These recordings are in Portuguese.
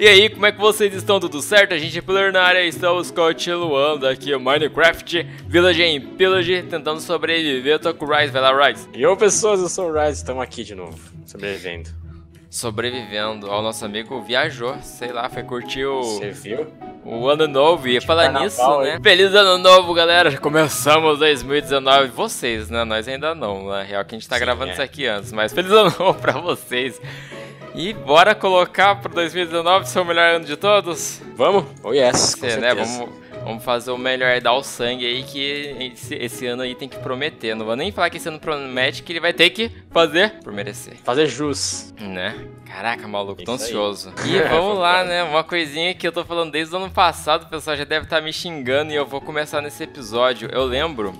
E aí, como é que vocês estão? Tudo certo? A gente é Pillar na área e estamos continuando aqui o Minecraft Village and Pillage, tentando sobreviver. Eu tô com o Ryze, vai lá, Ryze. E ô pessoas, eu sou o Ryze, estamos aqui de novo, sobrevivendo. Sobrevivendo, ó, nosso amigo viajou, sei lá, foi curtir o... Você viu? O ano novo, e falar nisso, né? Aí. Feliz ano novo, galera! Começamos 2019. Vocês, né? Nós ainda não, na real que a gente tá gravando isso aqui antes. Mas feliz ano novo pra vocês. E bora colocar pro 2019 ser o melhor ano de todos? Vamos? Oh yes, com certeza, né? Vamos fazer o melhor, dar o sangue aí, que esse ano aí tem que prometer. Não vou nem falar que esse ano promete, que ele vai ter que fazer por merecer. Fazer jus. Né? Caraca, maluco, tô ansioso. E vamos lá, né? Uma coisinha que eu tô falando desde o ano passado, o pessoal já deve estar me xingando e eu vou começar nesse episódio. Eu lembro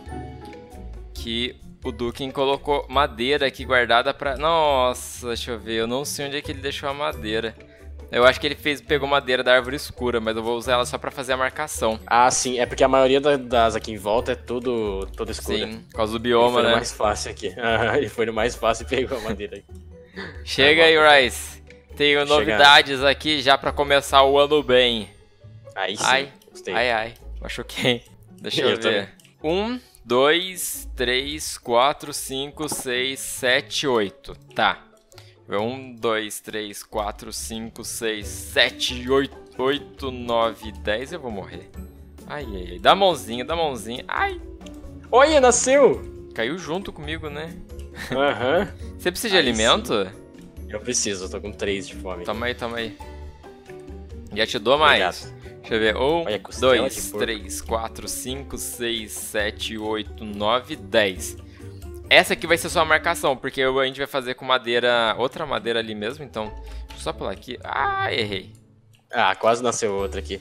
que o Duken colocou madeira aqui guardada pra... Nossa, deixa eu ver, eu não sei onde é que ele deixou a madeira. Eu acho que ele pegou madeira da árvore escura, mas eu vou usar ela só pra fazer a marcação. Ah, sim, é porque a maioria das aqui em volta é tudo escura. Sim, por causa do bioma, né? Ele foi no mais fácil aqui. Ele foi no mais fácil e pegou a madeira aqui. Chega aí, Ryze. Tenho novidades aqui já pra começar o ano bem. Aí sim, gostei. Ai, machuquei. Deixa eu ver. 1, 2, 3, 4, 5, 6, 7, 8. Tá. 1, 2, 3, 4, 5, 6, 7, 8, 9, 10. Eu vou morrer. Ai, ai, ai. Dá a mãozinha, dá a mãozinha. Ai. Olha, nasceu. Caiu junto comigo, né? Aham. Você precisa de alimento? Sim. Eu preciso, eu tô com 3 de fome. Toma aí, toma aí. Já te dou mais. Obrigado. Deixa eu ver. 1, 2, 3, 4, 5, 6, 7, 8, 9, 10. Essa aqui vai ser só a marcação, porque a gente vai fazer com madeira, outra madeira ali mesmo, então... Deixa eu só pular aqui. Ah, errei. Ah, quase nasceu outra aqui.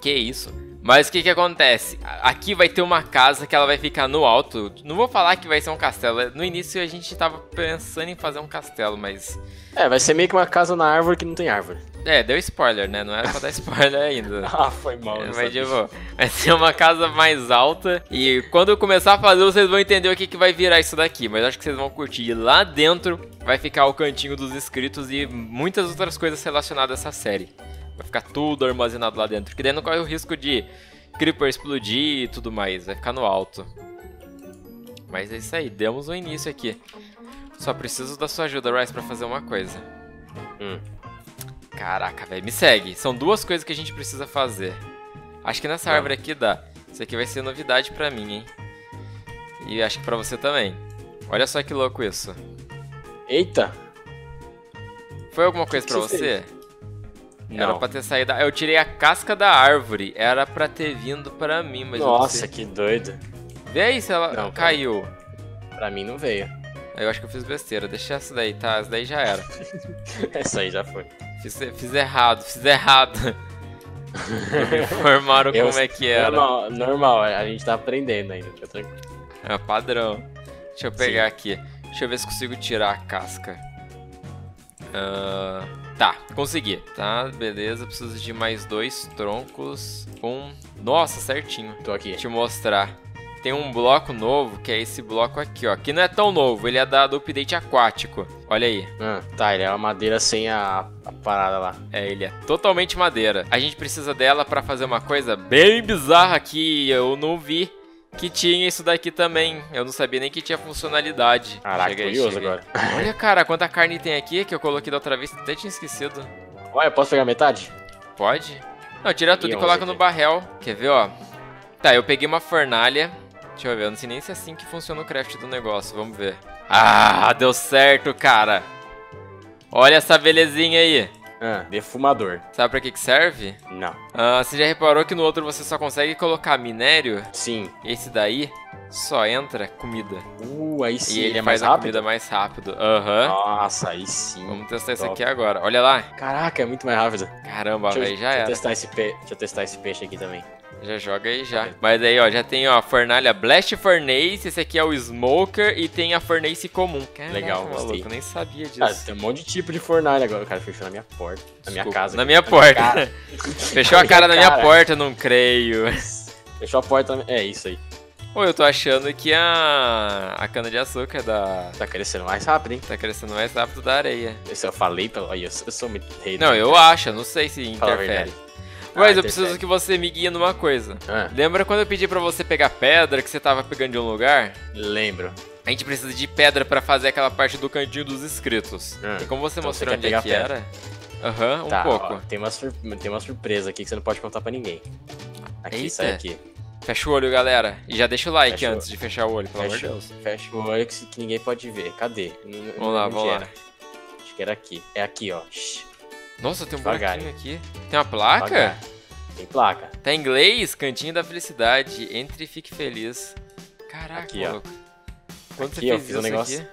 Que isso. Mas o que acontece? Aqui vai ter uma casa que ela vai ficar no alto. Não vou falar que vai ser um castelo. No início a gente tava pensando em fazer um castelo, mas... É, vai ser meio que uma casa na árvore que não tem árvore. É, deu spoiler, né? Não era pra dar spoiler ainda. Ah, foi mal. Mas tipo, vai ser uma casa mais alta. E quando eu começar a fazer, vocês vão entender o que vai virar isso daqui. Mas acho que vocês vão curtir. E lá dentro vai ficar o cantinho dos inscritos e muitas outras coisas relacionadas a essa série. Vai ficar tudo armazenado lá dentro. Porque daí não corre o risco de Creeper explodir e tudo mais. Vai ficar no alto. Mas é isso aí. Demos um início aqui. Só preciso da sua ajuda, Ryze, pra fazer uma coisa. Caraca, velho. Me segue. São duas coisas que a gente precisa fazer. Acho que nessa árvore aqui dá. Isso aqui vai ser novidade pra mim, hein? E acho que pra você também. Olha só que louco isso. Eita! Foi alguma coisa pra você? Não. Era pra ter saído... Eu tirei a casca da árvore. Era pra ter vindo pra mim, mas... Nossa, que doido. Vê aí se ela não caiu. Pra mim não veio. Eu acho que eu fiz besteira. Deixa essa daí, tá? Essa daí já era. Essa aí já foi. Fiz errado, fiz errado. Me informaram como é que era. Normal, a gente tá aprendendo ainda. Fica tranquilo. É padrão. Deixa eu pegar aqui. Deixa eu ver se consigo tirar a casca. Tá, consegui. Tá, beleza. Preciso de mais 2 troncos. Nossa, certinho. Tô aqui. Vou te mostrar. Tem um bloco novo, que é esse bloco aqui, ó. Que não é tão novo, ele é do update aquático. Olha aí. Tá, ele é uma madeira sem a parada lá. É, ele é totalmente madeira. A gente precisa dela pra fazer uma coisa bem bizarra que eu não vi que tinha isso daqui também. Eu não sabia nem que tinha funcionalidade. Caraca, cheguei, curioso agora. Olha, cara, quanta carne tem aqui que eu coloquei da outra vez. Até tinha esquecido. Olha, eu posso pegar metade? Pode. Não, tira tudo e coloca no barrel. Quer ver, ó? Tá, eu peguei uma fornalha. Deixa eu ver, eu não sei nem se é assim que funciona o craft do negócio, vamos ver. Ah, deu certo, cara. Olha essa belezinha aí. Defumador. Sabe pra que serve? Não. Você já reparou que no outro você só consegue colocar minério? Sim. Esse daí só entra comida. Aí sim. E ele é mais rápido? A comida mais rápido. Aham. Nossa, aí sim. Vamos testar isso aqui agora, olha lá. Caraca, é muito mais rápido. Caramba, velho, já era. Deixa eu testar esse peixe aqui também. Já joga aí, já. Mas aí, ó, já tem, ó, a fornalha Blast Furnace, esse aqui é o Smoker e tem a Furnace comum. Caraca, legal, maluco, eu nem sabia disso. Ah, tem um monte de tipo de fornalha agora. O cara fechou na minha porta, na minha casa. Na minha porta. Fechou a cara na minha porta, não creio. Fechou a porta, é isso aí. Pô, eu tô achando que a cana-de-açúcar tá crescendo mais rápido, hein? Tá crescendo mais rápido da areia. Isso eu falei, eu sou muito rei. Não, eu acho, eu não sei se interfere. Mas eu preciso que você me guie numa coisa. Lembra quando eu pedi pra você pegar pedra que você tava pegando de um lugar? Lembro. A gente precisa de pedra pra fazer aquela parte do cantinho dos inscritos. E como você mostrou onde é que era... Aham, um pouco. Ó, tem uma surpresa aqui que você não pode contar pra ninguém. Aqui, sai aqui. Fecha o olho, galera. E já deixa o like antes de fechar o olho, pelo amor de Deus. Fecha o olho que ninguém pode ver. Cadê? Vamos lá, vamos lá. Acho que era aqui. É aqui, ó. Nossa, tem um buraquinho aqui. Tem uma placa? Tem placa. Tá em inglês, cantinho da felicidade. Entre e fique feliz. Caraca, aqui, ó. Quando você fez isso aqui?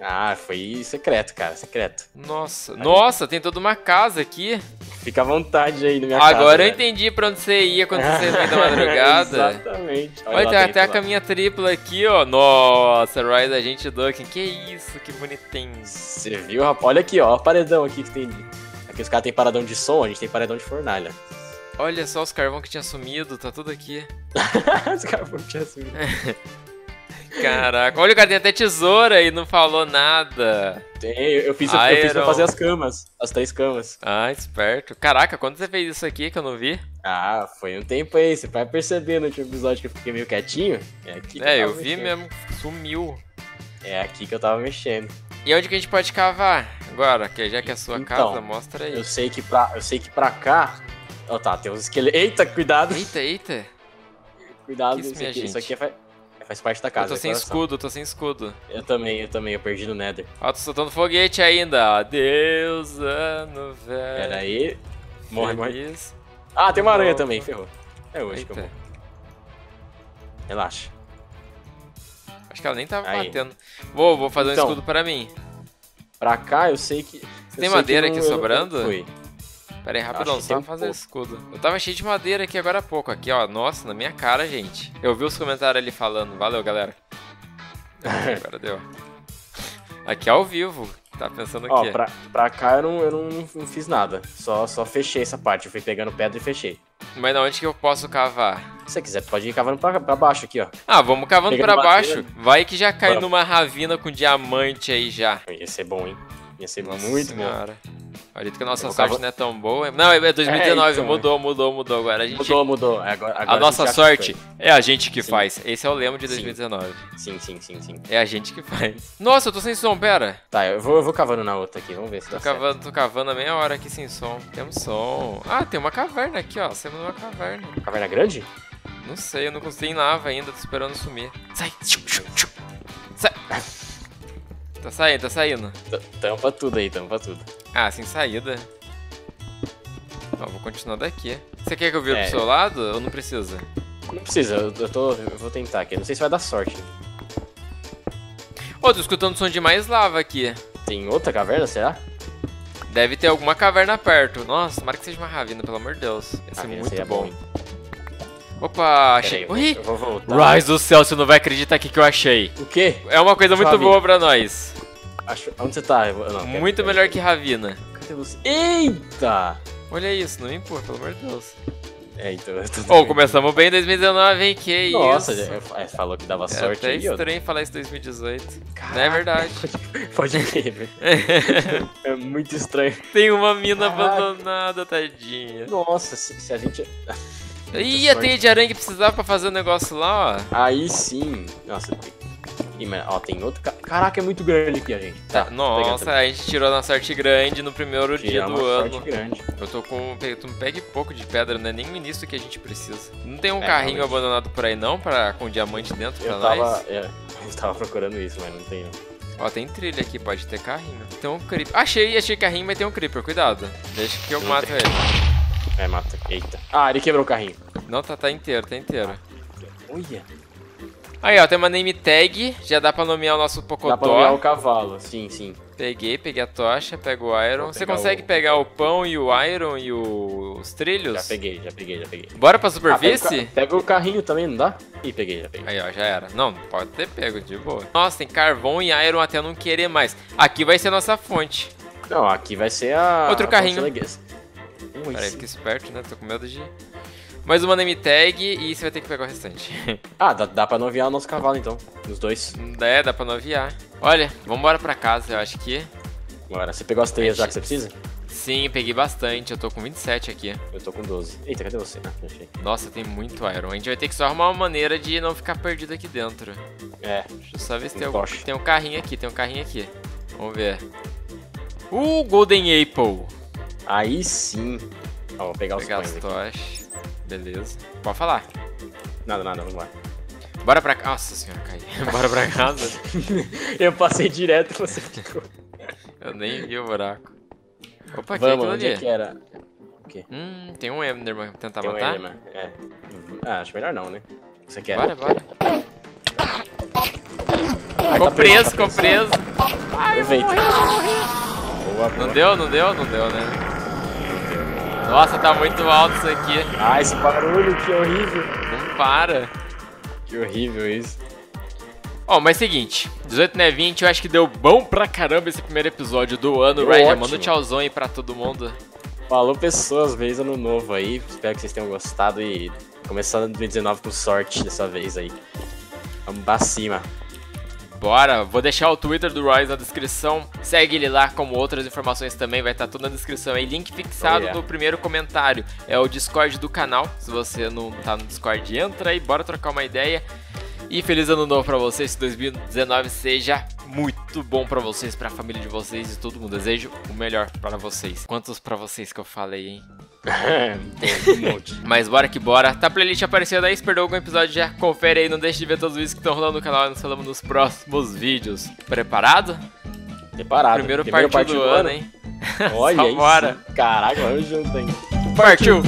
Ah, foi secreto, cara, secreto. Nossa, nossa, tem toda uma casa aqui. Fica à vontade aí na minha casa. Agora eu entendi pra onde você ia quando você veio da madrugada. Exatamente. Olha, tem até a caminha tripla aqui, ó. Nossa, Rise a gente Ducking. Que isso, que bonitinho. Você viu, rapaz? Olha aqui, ó, o paredão aqui que tem. Aqui os caras tem paredão de som, a gente tem paredão de fornalha. Olha só os carvão que tinha sumido, tá tudo aqui. Os carvão que tinha sumido. Caraca, olha, o cara tem até tesoura e não falou nada. Tem, eu fiz pra fazer as camas, as 3 camas. Ah, esperto. Caraca, quando você fez isso aqui que eu não vi? Ah, foi um tempo aí, você vai perceber no último episódio que eu fiquei meio quietinho. É, aqui que eu vi mesmo, sumiu. É aqui que eu tava mexendo. E onde que a gente pode cavar agora? Que já que é a sua casa, mostra aí. Eu sei que pra cá... Oh, tá, tem uns esqueletos... Eita, cuidado! Eita, eita! Cuidado com isso aqui faz parte da casa. Eu tô sem escudo, eu tô sem escudo. Eu também, eu perdi no Nether. Ó, tô soltando foguete ainda. Adeus, ano velho. Pera aí. Morre, morre. Ah, tem uma aranha também, ferrou. É hoje que eu morro. Relaxa. Acho que ela nem tava batendo. Vou fazer um escudo pra mim. Pra cá eu sei que... Você tem madeira aqui sobrando? Foi. Pera aí, rapidão, só fazer escudo. Eu tava cheio de madeira aqui agora há pouco. Aqui, ó, nossa, na minha cara, gente. Eu vi os comentários ali falando, valeu, galera. Agora deu. Aqui ao vivo, tá pensando o quê? Ó, pra cá eu não fiz nada. Só fechei essa parte, eu fui pegando pedra e fechei. Mas não, onde que eu posso cavar? Se você quiser, pode ir cavando pra baixo aqui, ó. Ah, vamos cavando pra baixo. Vai que já cai numa ravina com diamante aí já. Ia ser bom, hein? Ia ser muito bom. Acredito que a nossa sorte não é tão boa. Não, é 2019, então, mudou agora. Mudou. Agora a nossa sorte é a gente que faz. Esse é o lema de 2019. Sim. É a gente que faz. Nossa, eu tô sem som, pera. Tá, eu vou cavando na outra aqui, vamos ver se tô cavando a meia hora aqui sem som. Temos som. Ah, tem uma caverna aqui, ó. Temos uma caverna. Caverna grande? Não sei, eu não consegui em lava ainda, tô esperando sumir. Sai! Sai! Tá saindo, tá saindo. Tampa tudo aí, tampa tudo. Ah, sem saída. Ó, vou continuar daqui. Você quer que eu vire pro seu lado ou não precisa? Não precisa, eu vou tentar aqui. Não sei se vai dar sorte. Ô, tô escutando som de mais lava aqui. Tem outra caverna, será? Deve ter alguma caverna perto. Nossa, tomara que seja uma ravina, pelo amor de Deus. Esse é muito bom. Opa, achei. Ui! Rise do céu, você não vai acreditar o que eu achei. O quê? É uma coisa muito boa pra nós. Onde você tá? Muito melhor que ravina. Cadê você? Eita! Olha isso, não me empurra, pelo amor de Deus. É, então... Ô, começamos bem em 2019, hein? Que isso? Nossa, falou que dava sorte aí. É até estranho falar isso em 2018. Não é verdade. Pode ver. É muito estranho. Tem uma mina abandonada, tadinha. Nossa, se a gente... Ih, a teia de aranha que precisava pra fazer o negócio lá, ó. Aí sim. Nossa, ó, tem outro... Caraca, é muito grande aqui, gente. Tá, nossa, a gente tirou nossa sorte grande no primeiro dia do ano. Sorte grande. Eu tô com... Tu me pega pouco de pedra, não é nem o início que a gente precisa. Não tem um carrinho abandonado por aí, não? Com diamante dentro pra nós? Eu tava procurando isso, mas não tem, não. Ó, tem trilha aqui, pode ter carrinho. Tem um creeper. Achei carrinho, mas tem um creeper, cuidado. Deixa que eu mato ele. É, mata. Eita. Ah, ele quebrou o carrinho. Não, tá inteiro, tá inteiro. Olha. Aí, ó, tem uma name tag. Já dá pra nomear o nosso Pocotó. Dá pra nomear o cavalo, sim. Peguei a tocha, pego o iron. Você consegue pegar o pão e o iron e os trilhos? Já peguei. Bora pra superfície? Pega o carrinho também, não dá? Ih, peguei. Aí, ó, já era. Não, pode ter pego, de boa. Nossa, tem carvão e iron até não querer mais. Aqui vai ser a nossa fonte. Não, aqui vai ser a... Outro carrinho. Peraí, fica esperto, né? Tô com medo de... Mais uma name tag e você vai ter que pegar o restante. Ah, dá pra noviar o nosso cavalo então, os dois. É, dá pra noviar. Olha, vambora pra casa, eu acho que... Bora, você pegou as teias já que você precisa? Sim, peguei bastante, eu tô com 27 aqui. Eu tô com 12. Eita, cadê você? Ah, achei. Nossa, tem muito iron. A gente vai ter que só arrumar uma maneira de não ficar perdido aqui dentro. É. Deixa eu só ver se tem, tem um carrinho aqui, tem um carrinho aqui. Vamos ver. Golden Apple. Aí sim. Ó, vou pegar os pães aqui. Pegar as tochas. Beleza. Pode falar. Nada, nada, vamos lá. Bora pra casa. Nossa senhora, caí. Bora pra casa. Eu passei direto e você ficou. Eu nem vi o buraco. Opa, vamos, que é aquilo ali? Okay. Tem um Enderman pra tentar matar? Enderman, é. Ah, acho melhor não, né? Você quer? Bora, bora. Ficou preso, ficou preso. Ai, eu vou morrer, boa, boa. Não deu, não deu, não deu, né? Nossa, tá muito alto isso aqui. Ah, esse barulho, que horrível. Não para. Que horrível isso. Ó, mas seguinte, 18 né 20, eu acho que deu bom pra caramba esse primeiro episódio do ano, Ryder. Manda um tchauzão aí pra todo mundo. Falou pessoas, feliz ano novo aí, espero que vocês tenham gostado e começando 2019 com sorte dessa vez aí. Vamos pra cima. Bora, vou deixar o Twitter do Ryder na descrição, segue ele lá, como outras informações também, vai estar tudo na descrição aí, link fixado no primeiro comentário, é o Discord do canal, se você não tá no Discord, entra aí, bora trocar uma ideia. E feliz ano novo pra vocês, que 2019 seja muito bom pra vocês, pra família de vocês e todo mundo. Desejo o melhor pra vocês. Quantos pra vocês que eu falei, hein? Um monte. Mas bora que bora. Tá a playlist aparecendo aí, se perdeu algum episódio já confere aí. Não deixe de ver todos os vídeos que estão rolando no canal e nos falamos nos próximos vídeos. Preparado? Preparado. Primeiro partiu do ano, hein? Olha isso. Caraca, vamos junto, hein? Partiu!